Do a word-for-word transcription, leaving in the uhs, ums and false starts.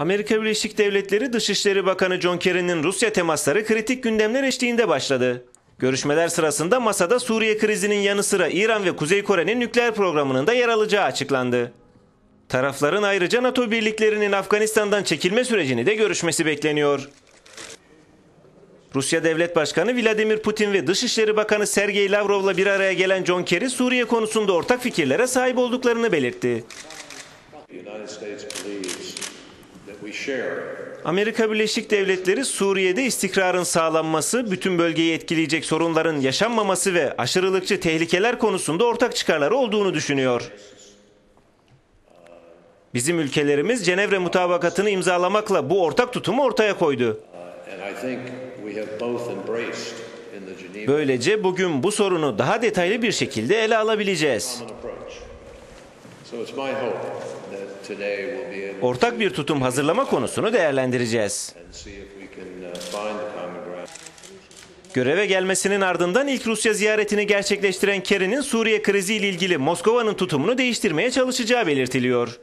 Amerika Birleşik Devletleri Dışişleri Bakanı John Kerry'nin Rusya temasları kritik gündemler eşliğinde başladı. Görüşmeler sırasında masada Suriye krizinin yanı sıra İran ve Kuzey Kore'nin nükleer programının da yer alacağı açıklandı. Tarafların ayrıca NATO birliklerinin Afganistan'dan çekilme sürecini de görüşmesi bekleniyor. Rusya Devlet Başkanı Vladimir Putin ve Dışişleri Bakanı Sergey Lavrov'la bir araya gelen John Kerry, Suriye konusunda ortak fikirlere sahip olduklarını belirtti. Amerika Birleşik Devletleri, Suriye'de istikrarın sağlanması, bütün bölgeyi etkileyecek sorunların yaşanmaması ve aşırılıkçı tehlikeler konusunda ortak çıkarları olduğunu düşünüyor. Bizim ülkelerimiz Cenevre Mutabakatı'nı imzalamakla bu ortak tutumu ortaya koydu. Böylece bugün bu sorunu daha detaylı bir şekilde ele alabileceğiz. Ortak bir tutum hazırlama konusunu değerlendireceğiz. Göreve gelmesinin ardından ilk Rusya ziyaretini gerçekleştiren Kerry'nin Suriye kriziyle ilgili Moskova'nın tutumunu değiştirmeye çalışacağı belirtiliyor.